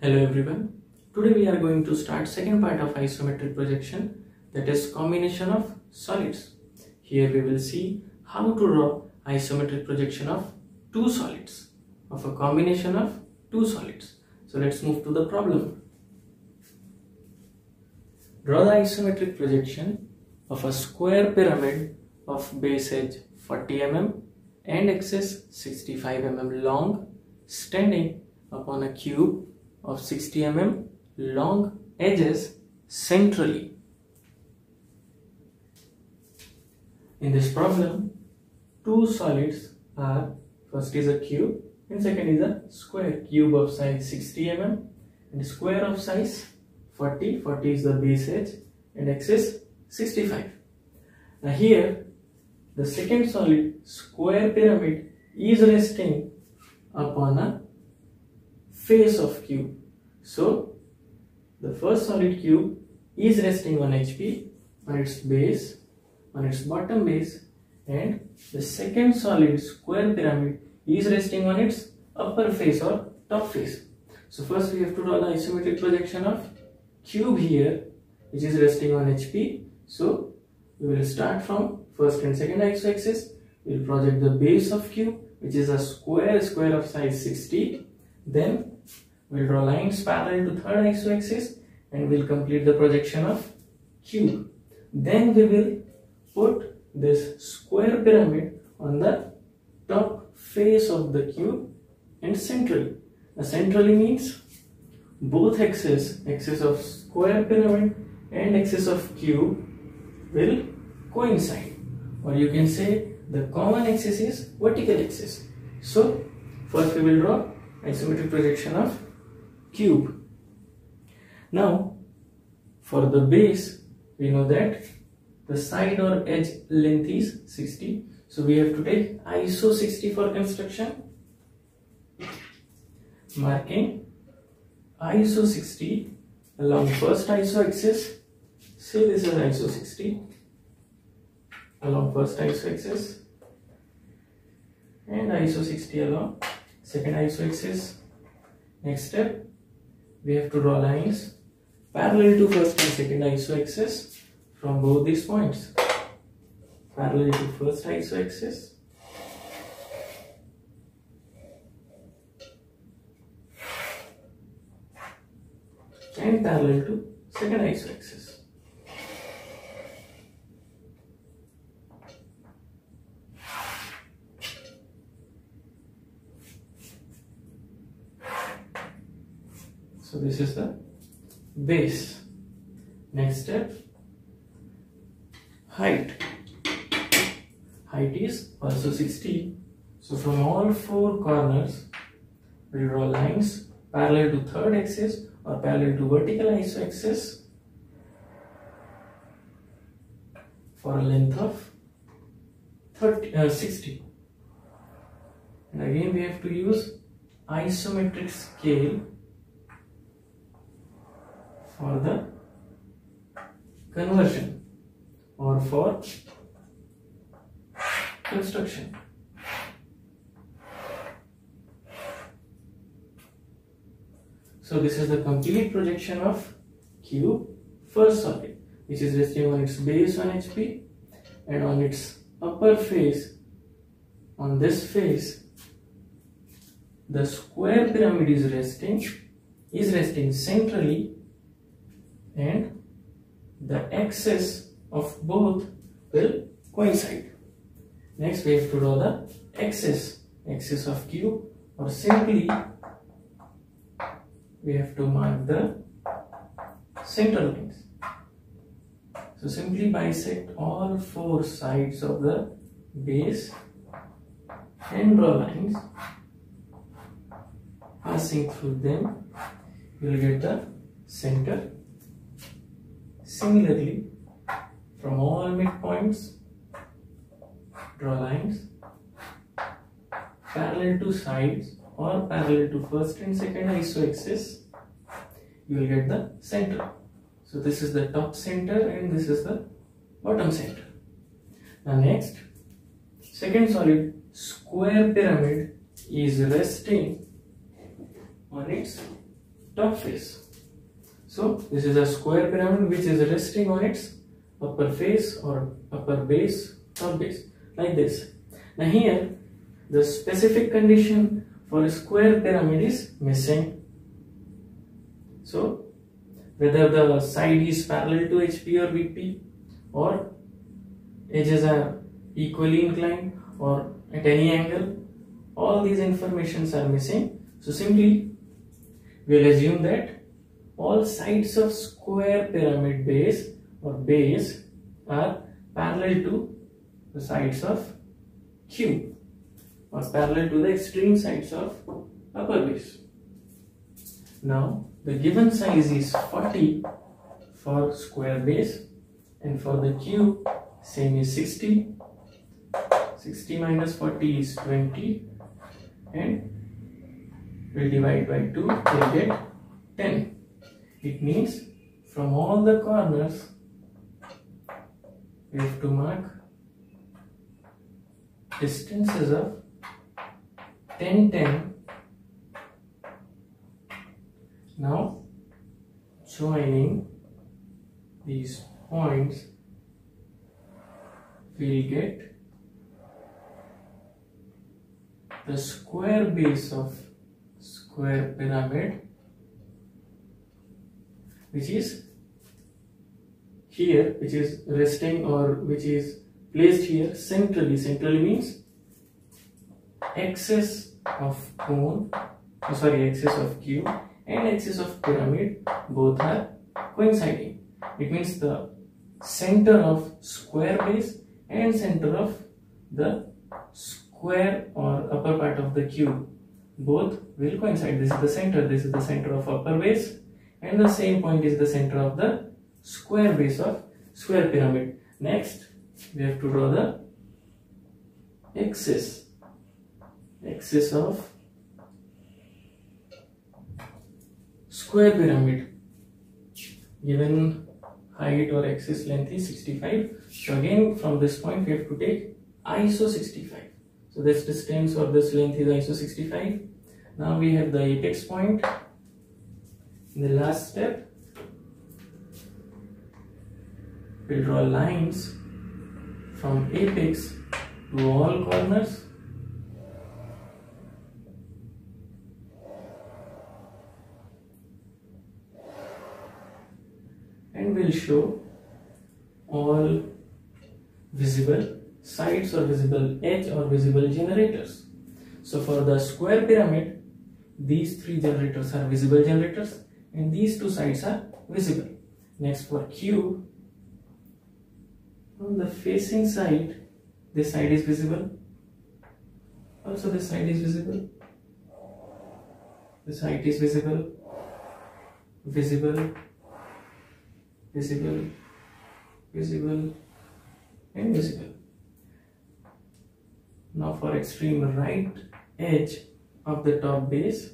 Hello everyone, today we are going to start second part of isometric projection, that is combination of solids. Here we will see how to draw isometric projection of two solids, of a combination of two solids. So let's move to the problem. Draw the isometric projection of a square pyramid of base edge 40 mm and axis 65 mm long standing upon a cube of 60 mm long edges centrally. In this problem, two solids are, first is a cube and second is a square. Cube of size 60 mm and square of size 40. 40 is the base edge and axis 65. Now here the second solid, square pyramid, is resting upon a face of cube. So the first solid, cube, is resting on HP, on its base, on its bottom base, and the second solid, square pyramid, is resting on its upper face or top face. So first we have to draw the isometric projection of cube here, which is resting on HP. So we will start from first and second iso-axis. We will project the base of cube, which is a square of size 60. Then we'll draw lines parallel to third iso-axis and we'll complete the projection of cube. Then we will put this square pyramid on the top face of the cube and centrally. Now centrally means both axes, axis of square pyramid and axis of cube, will coincide, or you can say the common axis is vertical axis. So first we will draw isometric projection of cube. Now for the base, we know that the side or edge length is 60, so we have to take ISO 60 for construction. Marking ISO 60 along first ISO axis. Say this is ISO 60 along first ISO axis and ISO 60 along second iso-axis. Next step, we have to draw lines parallel to first and second iso-axis from both these points. Parallel to first iso-axis, and parallel to second iso-axis. So this is the base. Next step, height. Height is also 60. So from all four corners, we draw lines parallel to third axis or parallel to vertical iso-axis for a length of 60. And again we have to use isometric scale for the conversion or for construction. So this is the complete projection of cube, first solid, which is resting on its base on HP and on its upper face, on this face, the square pyramid is resting centrally, and the axes of both will coincide. Next we have to draw the axis of cube, or simply we have to mark the center lines. So simply bisect all four sides of the base and draw lines passing through them. You will get the center. Similarly, from all midpoints, draw lines parallel to sides or parallel to first and second iso-axis. You will get the center. So this is the top center and this is the bottom center. Now next, second solid, square pyramid, is resting on its top face. So this is a square pyramid which is resting on its upper face or upper base, top base, like this. Now here the specific condition for a square pyramid is missing. So whether the side is parallel to HP or BP, or edges are equally inclined or at any angle, all these informations are missing. So simply we will assume that all sides of square pyramid base or base are parallel to the sides of cube or parallel to the extreme sides of upper base. Now the given size is 40 for square base, and for the cube same is 60. 60 minus 40 is 20, and we will divide by 2, we get 10. It means from all the corners we have to mark distances of 10, 10. Now joining these points we get the square base of square pyramid, which is here, which is resting or which is placed here centrally. Centrally means axis of cone, axis of cube and axis of pyramid, both are coinciding. It means the center of square base and center of the square or upper part of the cube, both will coincide. This is the center, this is the center of upper base, and the same point is the center of the square base of square pyramid. Next we have to draw the axis of square pyramid. Given height or axis length is 65, so again from this point we have to take ISO 65. So this distance or this length is ISO 65. Now we have the apex point. In the last step we'll draw lines from apex to all corners. And we'll show all visible sides or visible edge or visible generators. So for the square pyramid, these three generators are visible generators and these two sides are visible. Next for cube, on the facing side, this side is visible, also this side is visible, this side is visible, visible, visible, visible and visible. Now for extreme right edge of the top base,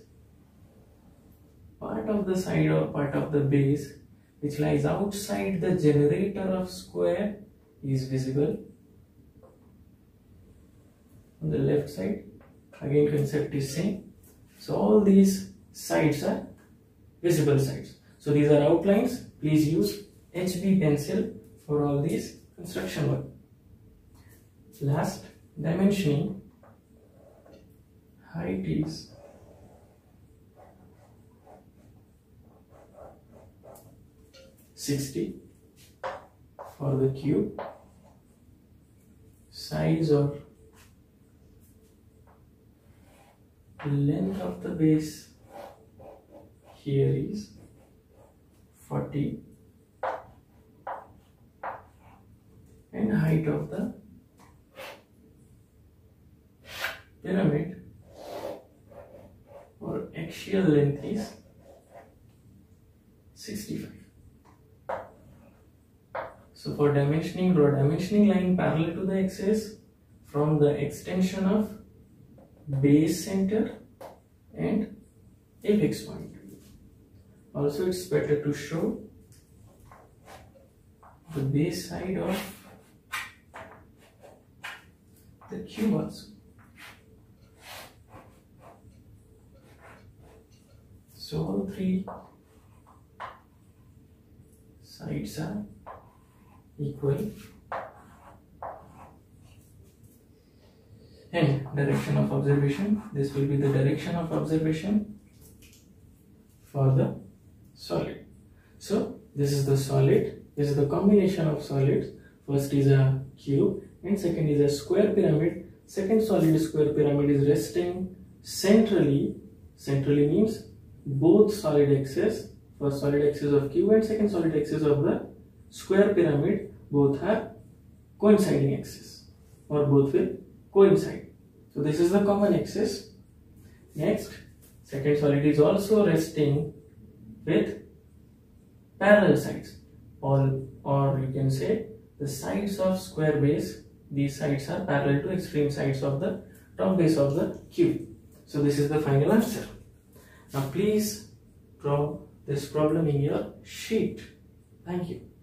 part of the side or part of the base which lies outside the generator of square is visible. On the left side, again concept is same. So all these sides are visible sides. So these are outlines. Please use HB pencil for all these construction work. Last, dimensioning. Height is 60 for the cube. Size or length of the base here is 40, and height of the pyramid or axial length is 65. So for dimensioning, draw dimensioning line parallel to the axis from the extension of base center and apex point. Also it's better to show the base side of the cube also. So all three sides are equal and direction of observation, this will be the direction of observation for the solid. So this is the solid, this is the combination of solids. First is a cube and second is a square pyramid. Second solid square pyramid is resting centrally. Centrally means both solid axes, first solid axis of cube and second solid axis of the square pyramid, both are coinciding axes or both will coincide. So this is the common axis. Next, second solid is also resting with parallel sides, or you can say the sides of square base. These sides are parallel to extreme sides of the top base of the cube. So this is the final answer. Now please draw this problem in your sheet. Thank you.